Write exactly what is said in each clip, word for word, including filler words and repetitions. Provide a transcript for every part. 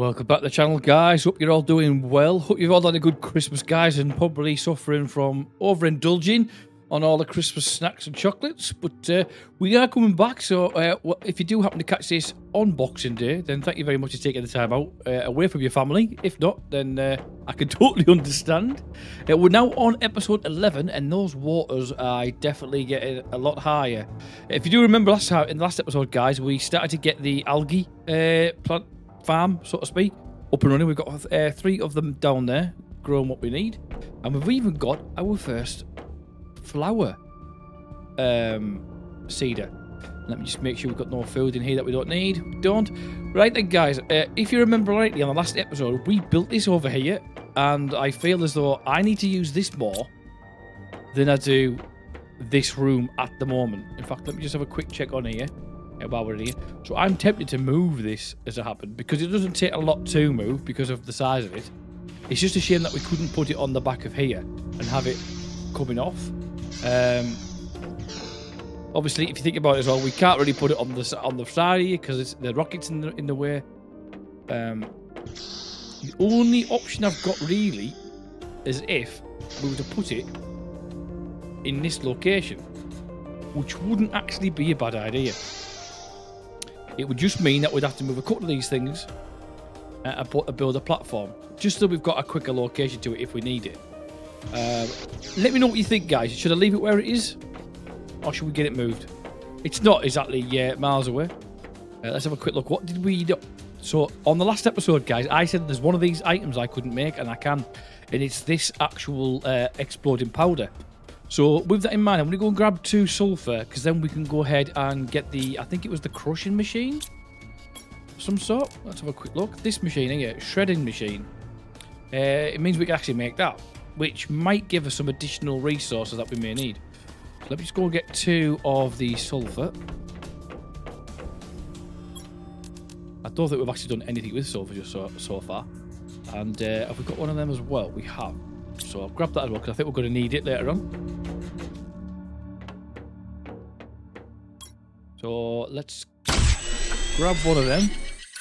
Welcome back to the channel, guys. Hope you're all doing well. Hope you've all had a good Christmas, guys, and probably suffering from overindulging on all the Christmas snacks and chocolates. But uh, we are coming back, so uh, if you do happen to catch this on Boxing Day, then thank you very much for taking the time out uh, away from your family. If not, then uh, I can totally understand. Uh, we're now on episode eleven, and those waters are definitely getting a lot higher. If you do remember last time, in the last episode, guys, we started to get the algae uh, plant farm, so to speak, up and running. We've got uh, three of them down there growing what we need, and we've even got our first flower um cedar. Let me just make sure we've got no food in here that we don't need. We don't. Right then, guys, uh, if you remember rightly, on the last episode we built this over here, and I feel as though I need to use this more than I do this room at the moment. In fact, let me just have a quick check on here while we're in here. So I'm tempted to move this as it happened, because it doesn't take a lot to move because of the size of it. It's just a shame that we couldn't put it on the back of here and have it coming off. Um, obviously, if you think about it as well, we can't really put it on the on the side here because the rocket's in the, in the way. Um, the only option I've got really is if we were to put it in this location, which wouldn't actually be a bad idea. It would just mean that we'd have to move a couple of these things and put, build a platform, just so we've got a quicker location to it if we need it. Um, let me know what you think, guys. Should I leave it where it is, or should we get it moved? It's not exactly uh, miles away. Uh, let's have a quick look. What did we do? So on the last episode, guys, I said there's one of these items I couldn't make, and I can, and it's this actual uh, exploding powder. So with that in mind, I'm going to go and grab two sulfur, because then we can go ahead and get the, I think it was the crushing machine of some sort. Let's have a quick look. This machine here, shredding machine. Uh, it means we can actually make that, which might give us some additional resources that we may need. So let me just go and get two of the sulfur. I don't think we've actually done anything with sulfur just so, so far. And uh, have we got one of them as well? We have. So I'll grab that as well, because I think we're going to need it later on. So let's grab one of them.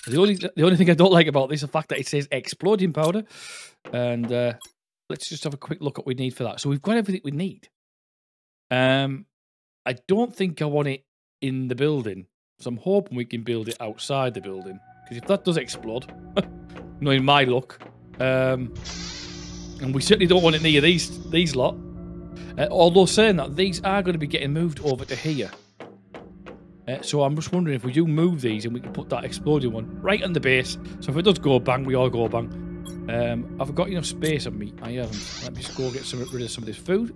The only the only thing I don't like about this is the fact that it says exploding powder. And uh, let's just have a quick look at what we need for that. So we've got everything we need. Um, I don't think I want it in the building, so I'm hoping we can build it outside the building. Because if that does explode, knowing my luck, um, and we certainly don't want it near these these lot. Uh, although saying that, these are going to be getting moved over to here. Uh, so I'm just wondering if we do move these and we can put that exploding one right on the base. So if it does go bang, we all go bang. Um, I've got enough space on me. I haven't. Let me just go get some, rid of some of this food.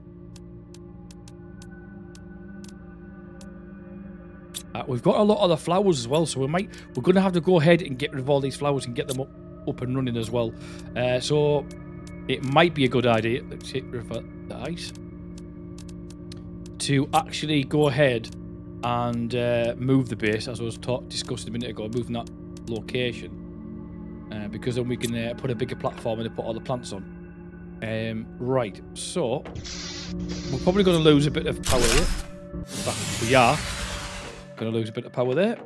Uh, we've got a lot of the flowers as well, so we might we're going to have to go ahead and get rid of all these flowers and get them up up and running as well. Uh, so it might be a good idea. Let's hit the ice to actually go ahead and uh, move the base, as I was taught, discussed a minute ago, moving that location, uh, because then we can uh, put a bigger platform and put all the plants on. Um, right, so we're probably going to lose a bit of power here. In fact, we are going to lose a bit of power there.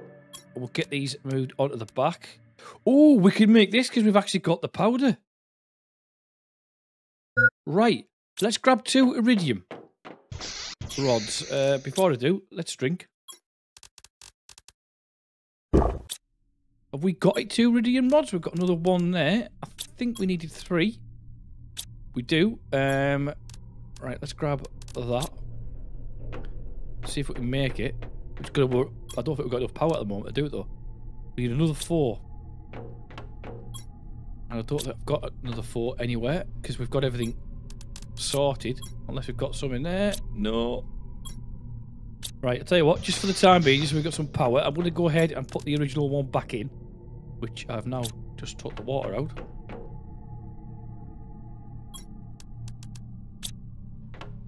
We'll get these moved onto the back. Oh, we can make this because we've actually got the powder. Right, let's grab two iridium rods. Uh, before I do, let's drink. Have we got it two iridium rods? We've got another one there. I think we needed three. We do. Um, right, let's grab that. See if we can make it. It's gonna work. I don't think we've got enough power at the moment to do it though. We need another four. And I don't think I've got another four anywhere, because we've got everything sorted. Unless we've got some in there. No. Right, I'll tell you what, just for the time being, just so we've got some power, I'm going to go ahead and put the original one back in, which I've now just took the water out.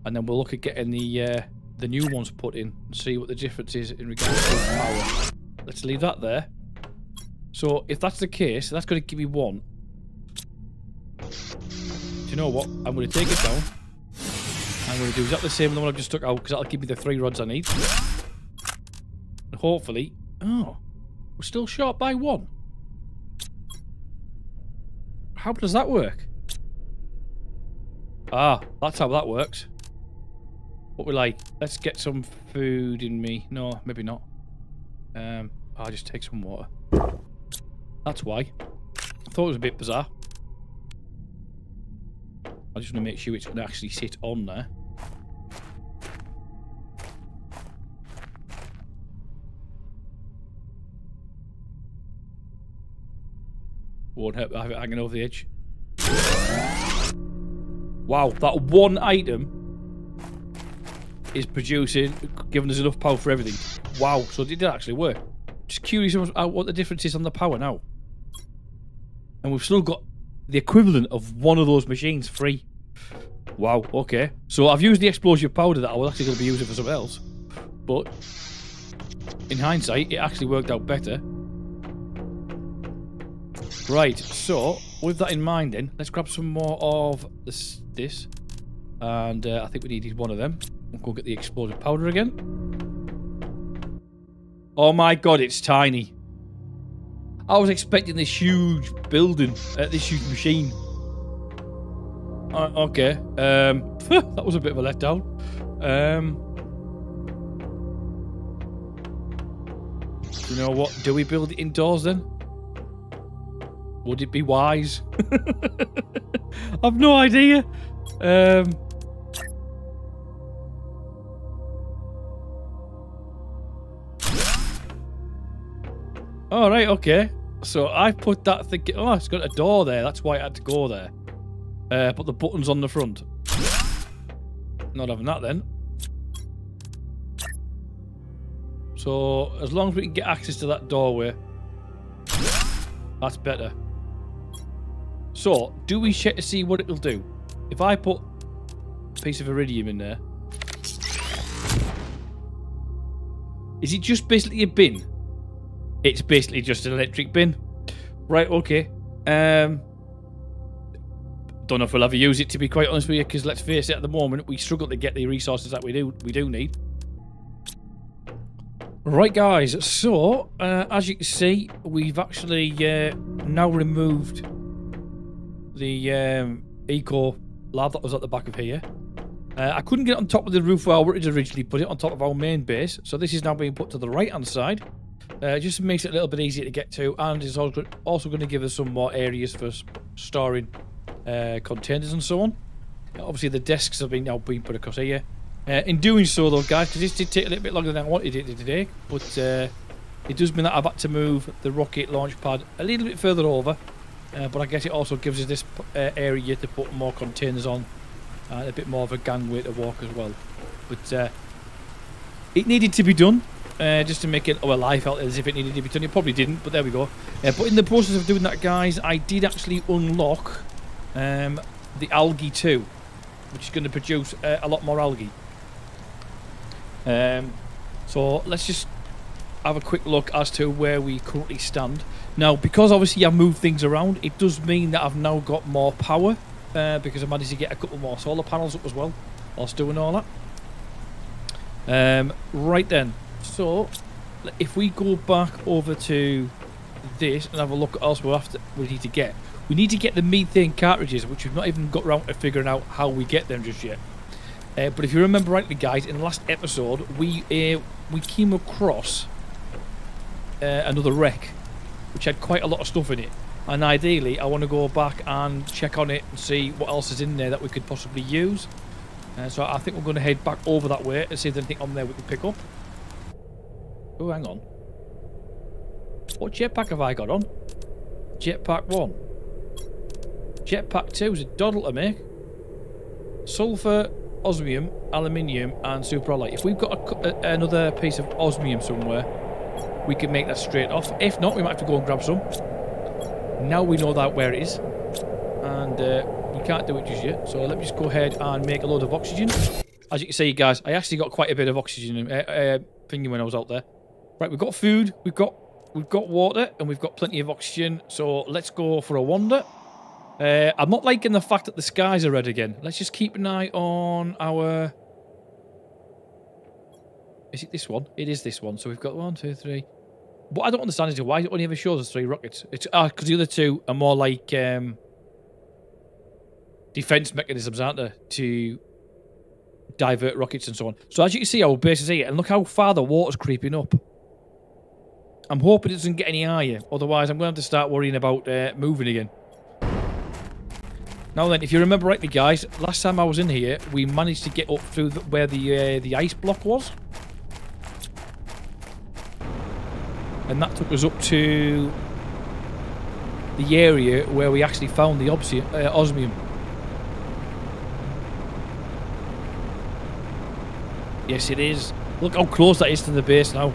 And then we'll look at getting the uh, the new ones put in and see what the difference is in regards to power. Let's leave that there. So if that's the case, that's going to give me one. Do you know what? I'm going to take it down. I'm going to do exactly the same as the one I've just took out, because that'll give me the three rods I need. And hopefully... Oh, we're still short by one. How does that work? Ah, that's how that works. What we like? Let's get some food in me. No, maybe not. Um, I'll just take some water. That's why. I thought it was a bit bizarre. I just want to make sure it's going to actually sit on there. Won't help hanging over the edge. Wow, that one item is producing, giving us enough power for everything. Wow, so it did actually work. Just curious what the difference is on the power now. And we've still got the equivalent of one of those machines free. Wow, okay. So I've used the explosive powder that I was actually going to be using for something else. But in hindsight, it actually worked out better. Right, so with that in mind then, let's grab some more of this, this. and uh, I think we needed one of them. We'll go get the explosive powder again. Oh my god, it's tiny. I was expecting this huge building, uh, this huge machine. Uh, okay, um, that was a bit of a letdown. Um, you know what, do we build it indoors then? Would it be wise? I've no idea. Um, all right, okay. So I put that thing. Oh, it's got a door there. That's why it had to go there. Uh, put the buttons on the front. Not having that then. So as long as we can get access to that doorway, that's better. So, do we check to see what it'll do? If I put a piece of iridium in there... Is it just basically a bin? It's basically just an electric bin. Right, okay. Um, don't know if we'll ever use it, to be quite honest with you, because let's face it, at the moment, we struggle to get the resources that we do, we do need. Right, guys, so, uh, as you can see, we've actually uh, now removed... the um, eco lab that was at the back of here. Uh, I couldn't get it on top of the roof where I wanted to originally put it, on top of our main base. So this is now being put to the right-hand side. Uh, just makes it a little bit easier to get to, and it's also, also going to give us some more areas for storing uh, containers and so on. Uh, obviously, the desks have been now being put across here. Uh, in doing so, though, guys, because this did take a little bit longer than I wanted it to today, but uh, it does mean that I've had to move the rocket launch pad a little bit further over. Uh, but I guess it also gives us this uh, area to put more containers on, uh, a bit more of a gangway to walk as well. But uh, it needed to be done, uh, just to make it, well, I felt as if it needed to be done. It probably didn't, but there we go. Uh, but in the process of doing that, guys, I did actually unlock um, the algae too, which is going to produce uh, a lot more algae. Um, so let's just have a quick look as to where we currently stand. Now, because obviously I moved things around, it does mean that I've now got more power, uh, because I managed to get a couple more solar panels up as well whilst doing all that. Um, right then, so if we go back over to this and have a look at else we're after, we need to get. We need to get the methane cartridges, which we've not even got around to figuring out how we get them just yet. Uh, but if you remember rightly, guys, in the last episode, we, uh, we came across uh, another wreck, which had quite a lot of stuff in it, and ideally I want to go back and check on it and see what else is in there that we could possibly use. Uh, so I think we're going to head back over that way and see if there's anything on there we can pick up. Oh, hang on. What jetpack have I got on? Jetpack one. Jetpack two is a doddle to make. Sulfur, osmium, aluminium and superalloy. If we've got a, a, another piece of osmium somewhere, we can make that straight off. If not, we might have to go and grab some. Now we know that where it is. And uh, we can't do it just yet. So let me just go ahead and make a load of oxygen. As you can see, guys, I actually got quite a bit of oxygen uh, uh, thinking when I was out there. Right, we've got food, we've got we've got water, and we've got plenty of oxygen. So let's go for a wander. Uh, I'm not liking the fact that the skies are red again. Let's just keep an eye on our... Is it this one? It is this one. So we've got one, two, three. What I don't understand is why it only ever shows us three rockets. It's because uh, the other two are more like um, defense mechanisms, aren't there, to divert rockets and so on. So as you can see, our base is here, and look how far the water's creeping up. I'm hoping it doesn't get any higher, otherwise I'm going to have to start worrying about uh, moving again. Now then, if you remember rightly, guys, last time I was in here, we managed to get up through the, where the uh, the ice block was. And that took us up to the area where we actually found the uh, osmium. Yes, it is. Look how close that is to the base now.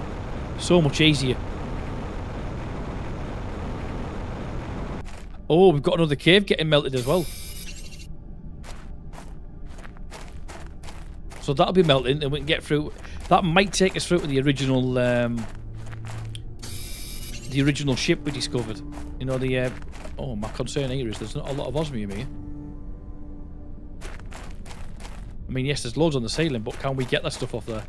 So much easier. Oh, we've got another cave getting melted as well. So that'll be melting and we can get through. That might take us through to the original um, the original ship we discovered. You know, the... Uh, oh, my concern here is there's not a lot of osmium here. I mean, yes, there's loads on the ceiling, but can we get that stuff off there?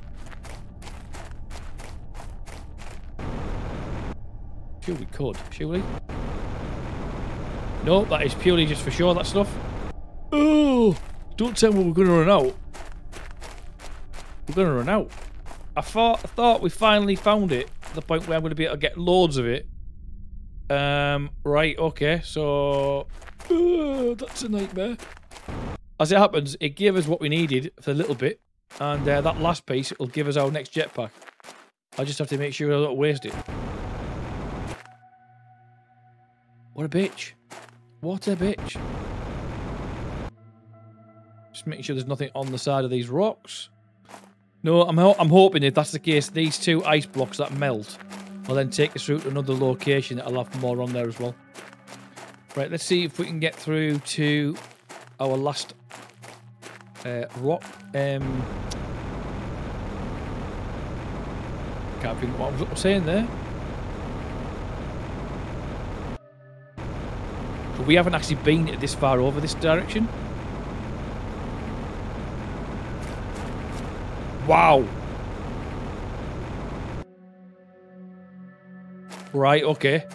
Sure we could, surely. No, that is purely just for sure, that stuff. Oh, don't tell me we're going to run out. We're going to run out. I thought, I thought we finally found it, to the point where I'm going to be able to get loads of it. Um, right, okay, so... Oh, that's a nightmare. As it happens, it gave us what we needed for a little bit, and uh, that last piece will give us our next jetpack. I just have to make sure I don't waste it. What a bitch. What a bitch. Just making sure there's nothing on the side of these rocks. No, I'm, ho I'm hoping if that's the case, these two ice blocks that melt will then take us through to another location that I'll have more on there as well. Right, let's see if we can get through to our last uh, rock. Um, can't think what I was saying there. But we haven't actually been this far over this direction. Wow. Right, okay.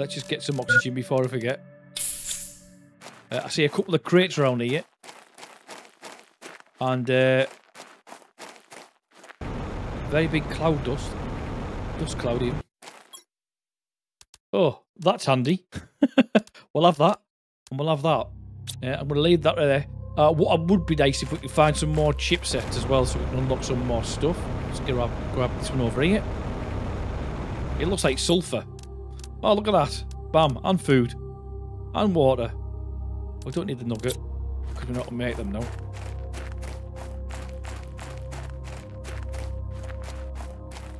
Let's just get some oxygen before I forget. Uh, I see a couple of crates around here. And uh, very big cloud dust. Dust cloud here. Oh, that's handy. We'll have that. And we'll have that. Yeah, I'm going to leave that right there. Uh, what would be nice if we could find some more chipsets as well so we can unlock some more stuff. Let's grab, grab this one over here. It looks like sulfur. Oh, look at that. Bam. And food. And water. We don't need the nugget, because we're not going to make them now.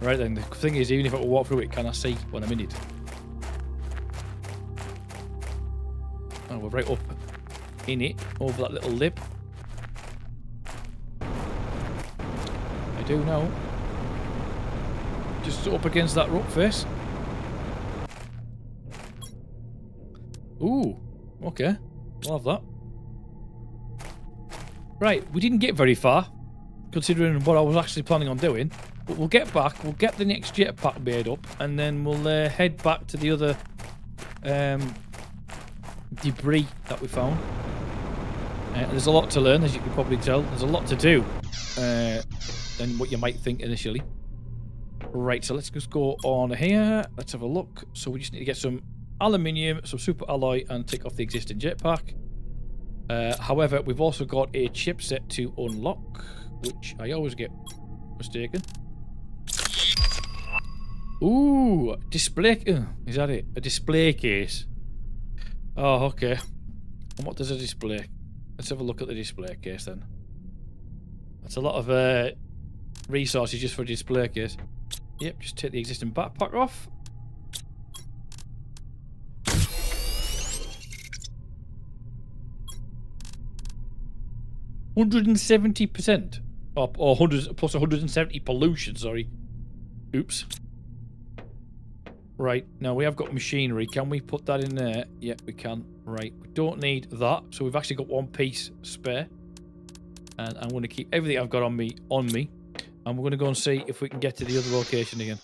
Right then, the thing is, even if I walk through it, can I see when I'm in it? Oh, we're right up in it, over that little lip. I do know. Just up against that rock face. Ooh, okay. We'll have that. Right, we didn't get very far, considering what I was actually planning on doing. But we'll get back, we'll get the next jetpack made up, and then we'll uh, head back to the other um, debris that we found. Uh, there's a lot to learn, as you can probably tell. There's a lot to do uh, than what you might think initially. Right, so let's just go on here. Let's have a look. So we just need to get some aluminium, some super alloy, and take off the existing jetpack. Uh, however, we've also got a chipset to unlock, which I always get mistaken. Ooh, display. Uh, is that it? A display case. Oh, okay. And what does a display? Let's have a look at the display case then. That's a lot of uh, resources just for a display case. Yep, just take the existing backpack off. one hundred seventy percent, or, or one hundred, plus one hundred seventy pollution, sorry. Oops. Right, now we have got machinery. Can we put that in there? Yeah, we can. Right, we don't need that, so we've actually got one piece spare. And I'm going to keep everything I've got on me, on me. And we're going to go and see if we can get to the other location again.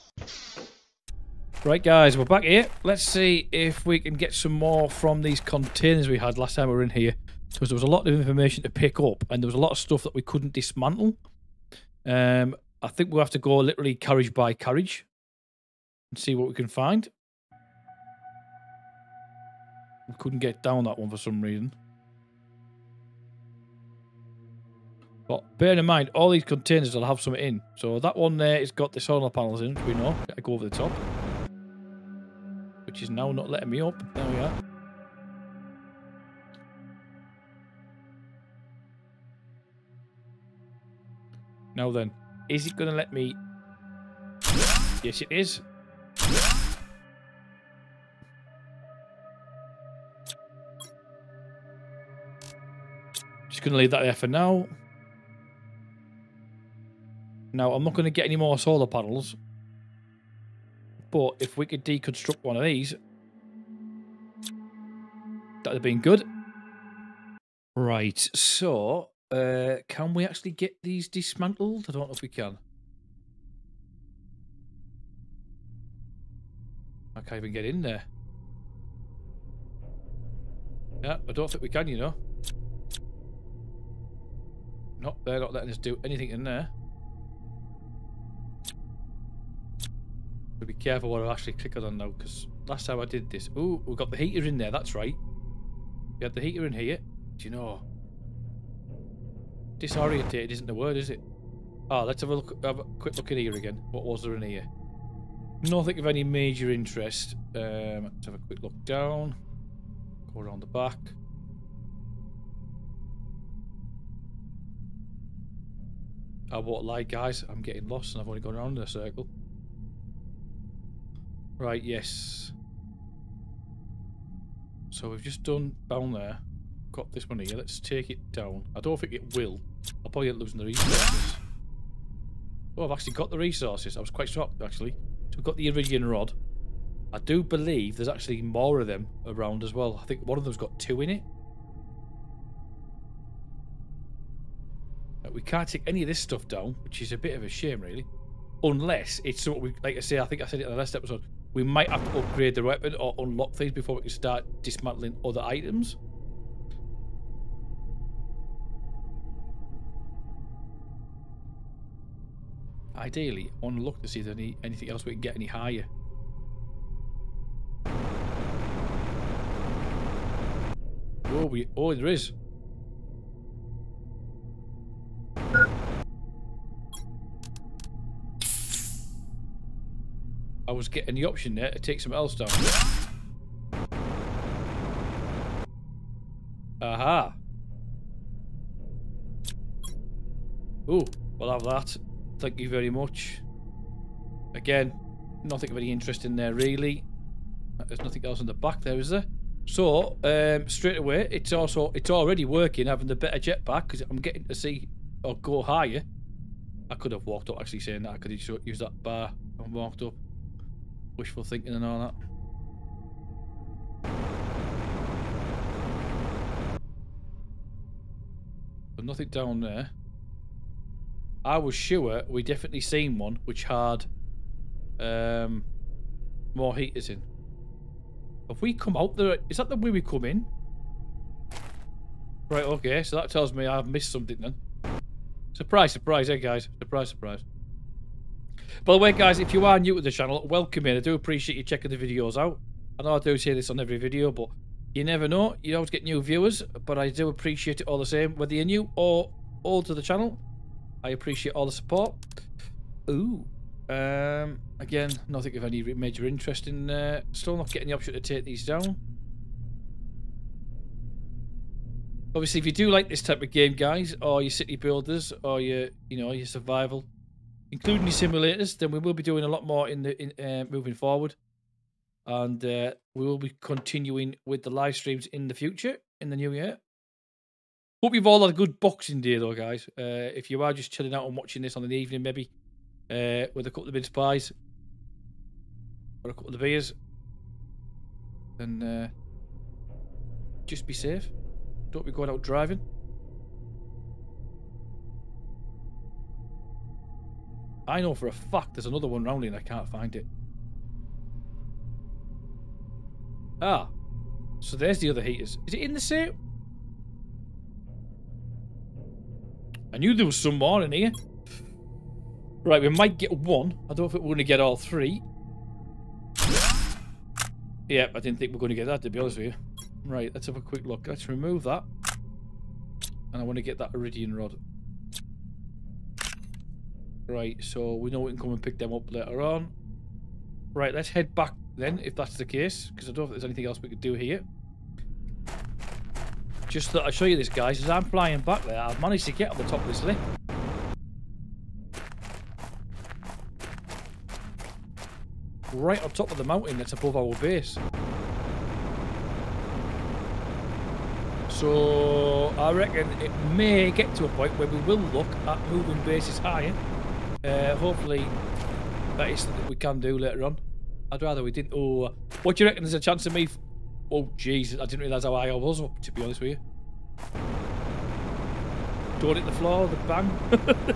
Right, guys, we're back here. Let's see if we can get some more from these containers we had last time we were in here. because there was a lot of information to pick up, and there was a lot of stuff that we couldn't dismantle. Um, I think we'll have to go literally carriage by carriage and see what we can find. We couldn't get down that one for some reason. But bear in mind, all these containers will have some in. So that one there has got the solar panels in, which we know. I go over the top. Which is now not letting me up. There we are. Now then, is it going to let me... Yes, it is. Just going to leave that there for now. Now, I'm not going to get any more solar panels. But if we could deconstruct one of these, that would have been good. Right, so... Uh, can we actually get these dismantled? I don't know if we can. I can't even get in there. Yeah, I don't think we can, you know. Nope, they're not letting us do anything in there. Gotta be careful what I actually click on now, because last time I did this... Ooh, we got the heater in there, that's right. We had the heater in here. Do you know... Disorientated isn't the word, is it? Ah, oh, let's have a look. Have a quick look in here again. What was there in here? Nothing of any major interest. Um, let's have a quick look down. Go around the back. I won't lie, guys. I'm getting lost, and I've only gone around in a circle. Right. Yes. So we've just done down there. Got this one here. Let's take it down. I don't think it will. I'll probably end up losing the resources. Oh, I've actually got the resources. I was quite shocked, actually. So we've got the Iridian Rod. I do believe there's actually more of them around as well. I think one of them's got two in it. We can't take any of this stuff down, which is a bit of a shame, really. Unless it's what we, like I say, I think I said it in the last episode, we might have to upgrade the weapon or unlock things before we can start dismantling other items. Ideally, I want to look to see if there's any, anything else we can get any higher. Oh, we, oh there is. I was getting the option there to take something else down. Aha. Oh, we'll have that. Thank you very much. Again, nothing of any interest in there, really. There's nothing else in the back there, is there? So, um, straight away, it's also it's already working, having the better jetpack, because I'm getting to see or go higher. I could have walked up, actually, saying that. I could have used that bar and walked up. Wishful thinking and all that. But nothing down there. I was sure we definitely seen one which had um, more heaters in. Have we come out there? Is that the way we come in? Right, okay, so that tells me I've missed something then. Surprise, surprise, eh guys? Surprise, surprise. By the way, guys, if you are new to the channel, welcome in. I do appreciate you checking the videos out. I know I do say this on every video, but you never know. You always get new viewers, but I do appreciate it all the same. Whether you're new or old to the channel, I appreciate all the support. Ooh. Um, again, nothing of any major interest in there. Still not getting the option to take these down. Obviously, if you do like this type of game, guys, or your city builders, or your, you know, your survival, including your simulators, then we will be doing a lot more in the in, uh, moving forward, and uh, we will be continuing with the live streams in the future in the new year. Hope you've all had a good Boxing Day, though, guys. Uh, if you are just chilling out and watching this on an evening, maybe, uh, with a couple of mince pies or a couple of beers, then uh, just be safe. Don't be going out driving. I know for a fact there's another one round here and I can't find it. Ah, so there's the other heaters. Is it in the same... I knew there was some more in here. Right, we might get one. I don't think we're going to get all three. Yep, I didn't think we were going to get that, to be honest with you. Right, let's have a quick look. Let's remove that. And I want to get that Iridian rod. Right, so we know we can come and pick them up later on. Right, let's head back then, if that's the case, because I don't think there's anything else we could do here. Just thought I'd show you this, guys. As I'm flying back there, I've managed to get on the top of this lift. Right on top of the mountain that's above our base. So I reckon it may get to a point where we will look at moving bases higher. Uh, hopefully that is something we can do later on. I'd rather we didn't. Oh, what do you reckon? There's a chance of me? F oh Jesus! I didn't realise how high I was up. To be honest with you, don't hit the floor. The bang.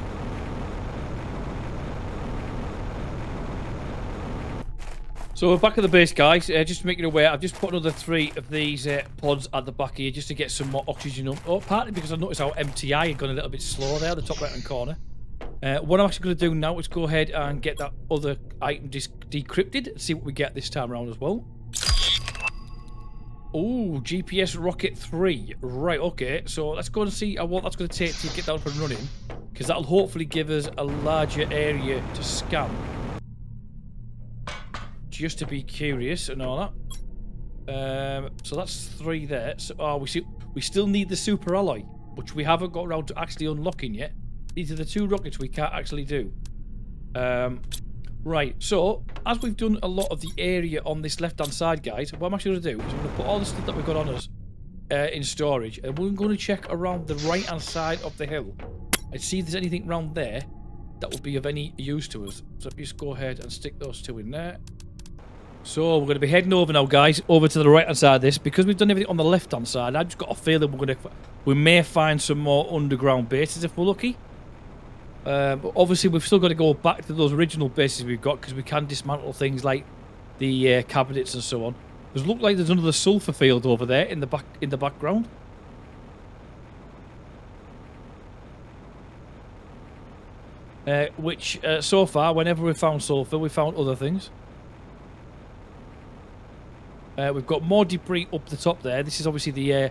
So we're back at the base, guys. Uh, just making aware, I've just put another three of these uh, pods at the back here just to get some more oxygen up. Oh, partly because I noticed how M T I had gone a little bit slow there, the top right-hand corner. Uh, what I'm actually going to do now is go ahead and get that other item decrypted and see what we get this time around as well. Oh, G P S Rocket three. Right, okay. So let's go and see what that's going to take to get that up and running, because that'll hopefully give us a larger area to scan. Just to be curious and all that. Um, so that's three there. So oh, we see we still need the super alloy, which we haven't got around to actually unlocking yet. These are the two rockets we can't actually do. Um, right. So as we've done a lot of the area on this left-hand side, guys, what I'm actually going to do is I'm going to put all the stuff that we've got on us uh, in storage, and we're going to check around the right-hand side of the hill and see if there's anything around there that will be of any use to us. So just go ahead and stick those two in there. So we're going to be heading over now, guys, over to the right-hand side of this. Because we've done everything on the left-hand side, I've just got a feeling we're going to, we may find some more underground bases if we're lucky. Uh, but obviously, we've still got to go back to those original bases we've got, because we can dismantle things like the uh, cabinets and so on. It looks like there's another sulfur field over there in the back in the background. Uh, which, uh, so far, whenever we found sulfur, we found other things. Uh, we've got more debris up the top there. This is obviously the... Uh,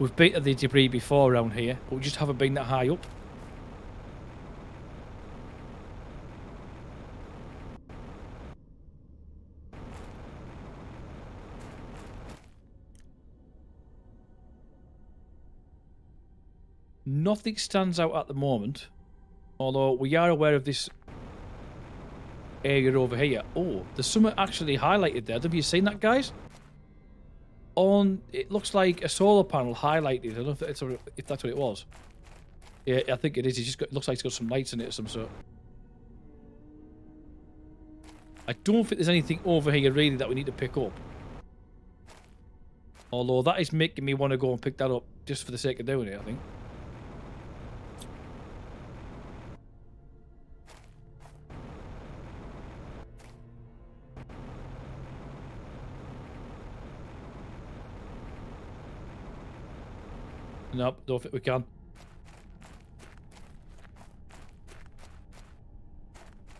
we've been at the debris before around here, but we just haven't been that high up. Nothing stands out at the moment, although we are aware of this area over here. Oh, there's something actually highlighted there. Have you seen that, guys? On it looks like a solar panel highlighted. I don't know if that's, a, if that's what it was. Yeah, I think it is. It just got, it looks like it's got some lights in it of some sort. I don't think there's anything over here really that we need to pick up. Although that is making me want to go and pick that up just for the sake of doing it, I think. Nope, don't think we can.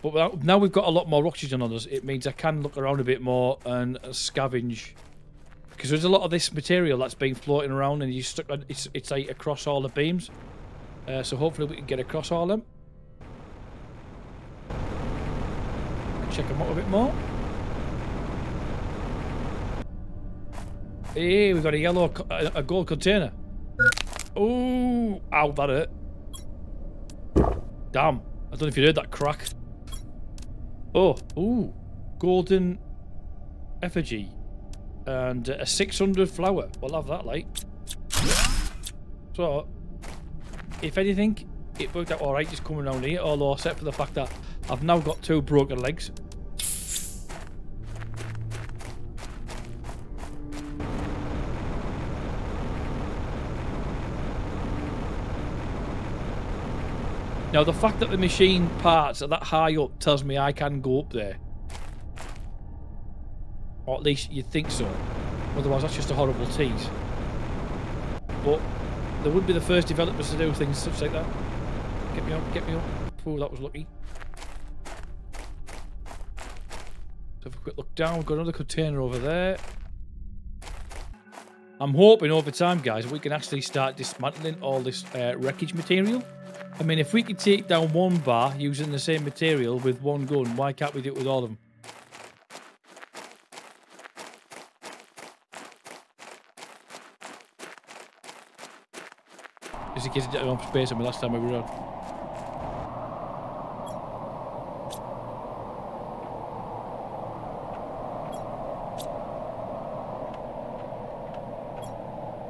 But now we've got a lot more oxygen on us, it means I can look around a bit more and scavenge. Because there's a lot of this material that's been floating around and you stuck, it's, it's like across all the beams. Uh, so hopefully we can get across all of them. Check them out a bit more. Hey, we've got a yellow, a gold container. Oh, ow, that hurt. Damn. I don't know if you heard that crack. Oh, ooh. Golden effigy. And a six hundred flower. We'll have that, like. So, if anything, it worked out alright just coming around here. Although, except for the fact that I've now got two broken legs. Now, the fact that the machine parts are that high up tells me I can go up there. Or at least you'd think so. Otherwise, that's just a horrible tease. But they would be the first developers to do things such like that. Get me up, get me up. Oh, that was lucky. Let's have a quick look down. We've got another container over there. I'm hoping over time, guys, we can actually start dismantling all this uh, wreckage material. I mean, if we could take down one bar using the same material with one gun, why can't we do it with all of them? Just in case it didn't have space on me last time I was on.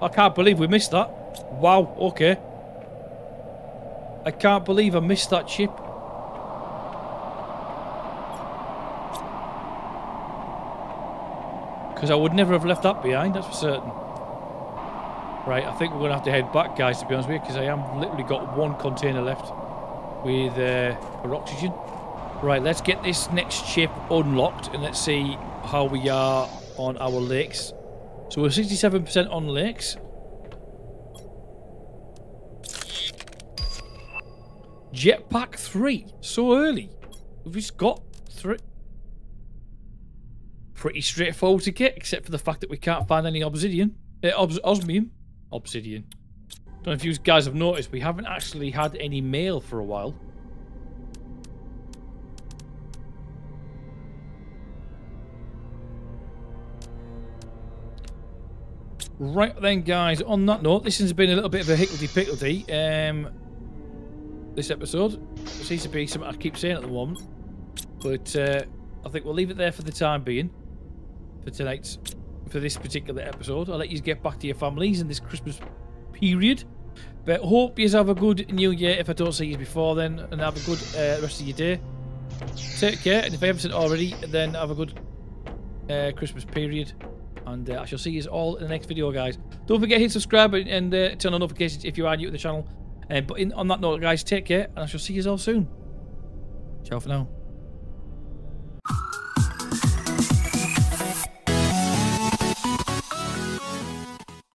I can't believe we missed that. Wow, okay. I can't believe I missed that ship. Because I would never have left that behind, that's for certain. Right, I think we're going to have to head back, guys, to be honest with you, because I am literally got one container left with uh, our oxygen. Right, let's get this next ship unlocked and let's see how we are on our lakes. So we're sixty-seven percent on lakes. Jetpack three. So early. We've just got three. Pretty straightforward to get, except for the fact that we can't find any obsidian. Uh, obs osmium. Obsidian. Don't know if you guys have noticed, we haven't actually had any mail for a while. Right then, guys, on that note, this has been a little bit of a hickledy-pickledy, um, this episode. It seems to be something I keep saying at the moment, but uh, I think we'll leave it there for the time being, for tonight's, for this particular episode. I'll let you get back to your families in this Christmas period, but hope you have a good new year if I don't see you before then, and have a good uh, rest of your day. Take care, and if I haven't said already, then have a good uh, Christmas period. And uh, I shall see you all in the next video, guys. Don't forget to hit subscribe and, and uh, turn on notifications if you are new to the channel. Uh, but in, on that note, guys, take care, and I shall see you all soon. Ciao for now.